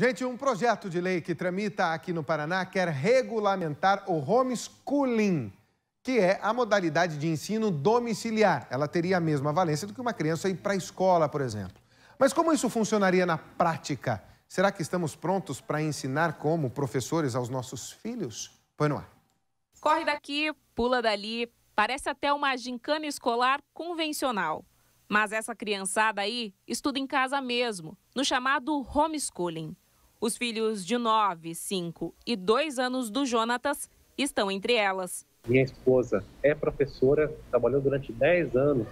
Gente, um projeto de lei que tramita aqui no Paraná quer regulamentar o homeschooling, que é a modalidade de ensino domiciliar. Ela teria a mesma valência do que uma criança ir para a escola, por exemplo. Mas como isso funcionaria na prática? Será que estamos prontos para ensinar como professores aos nossos filhos? Põe no ar. Corre daqui, pula dali. Parece até uma gincana escolar convencional. Mas essa criançada aí estuda em casa mesmo, no chamado homeschooling. Os filhos de 9, 5 e 2 anos do Jonatas estão entre elas. Minha esposa é professora, trabalhou durante 10 anos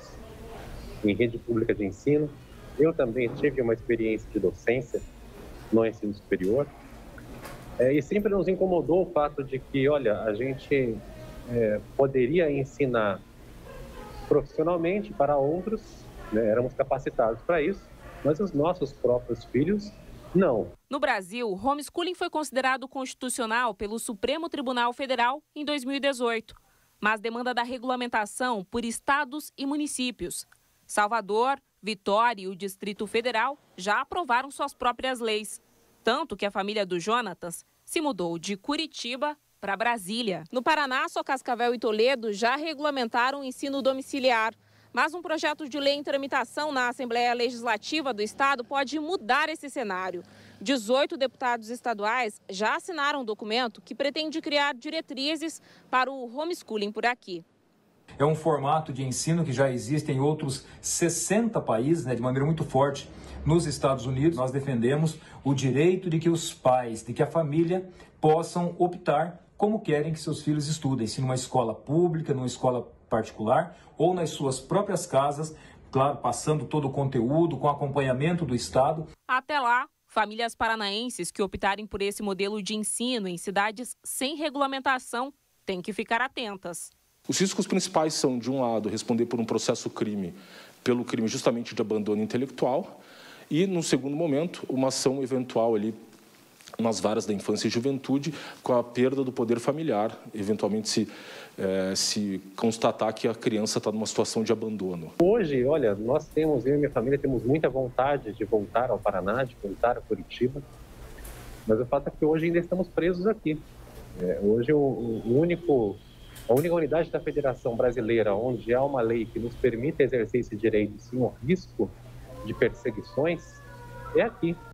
em rede pública de ensino. Eu também tive uma experiência de docência no ensino superior. E sempre nos incomodou o fato de que, olha, a gente poderia ensinar profissionalmente para outros, né? Éramos capacitados para isso, mas os nossos próprios filhos não. No Brasil, o homeschooling foi considerado constitucional pelo Supremo Tribunal Federal em 2018, mas demanda da regulamentação por estados e municípios. Salvador, Vitória e o Distrito Federal já aprovaram suas próprias leis, tanto que a família do Jonatas se mudou de Curitiba para Brasília. No Paraná, só Cascavel e Toledo já regulamentaram o ensino domiciliar. Mas um projeto de lei em tramitação na Assembleia Legislativa do Estado pode mudar esse cenário. 18 deputados estaduais já assinaram um documento que pretende criar diretrizes para o homeschooling por aqui. É um formato de ensino que já existe em outros 60 países, né, de maneira muito forte. Nos Estados Unidos, nós defendemos o direito de que os pais, de que a família possam optar como querem que seus filhos estudem, se numa escola pública, numa escola particular ou nas suas próprias casas, claro, passando todo o conteúdo com acompanhamento do Estado. Até lá, famílias paranaenses que optarem por esse modelo de ensino em cidades sem regulamentação têm que ficar atentas. Os riscos principais são, de um lado, responder por um processo crime, pelo crime justamente de abandono intelectual, e, no segundo momento, uma ação eventual ali nas varas da infância e juventude, com a perda do poder familiar, eventualmente se constatar que a criança está numa situação de abandono. Hoje, olha, nós temos, eu e minha família, temos muita vontade de voltar ao Paraná, de voltar a Curitiba, mas o fato é que hoje ainda estamos presos aqui. Hoje, a única unidade da Federação Brasileira onde há uma lei que nos permite exercer esse direito sem o risco de perseguições é aqui.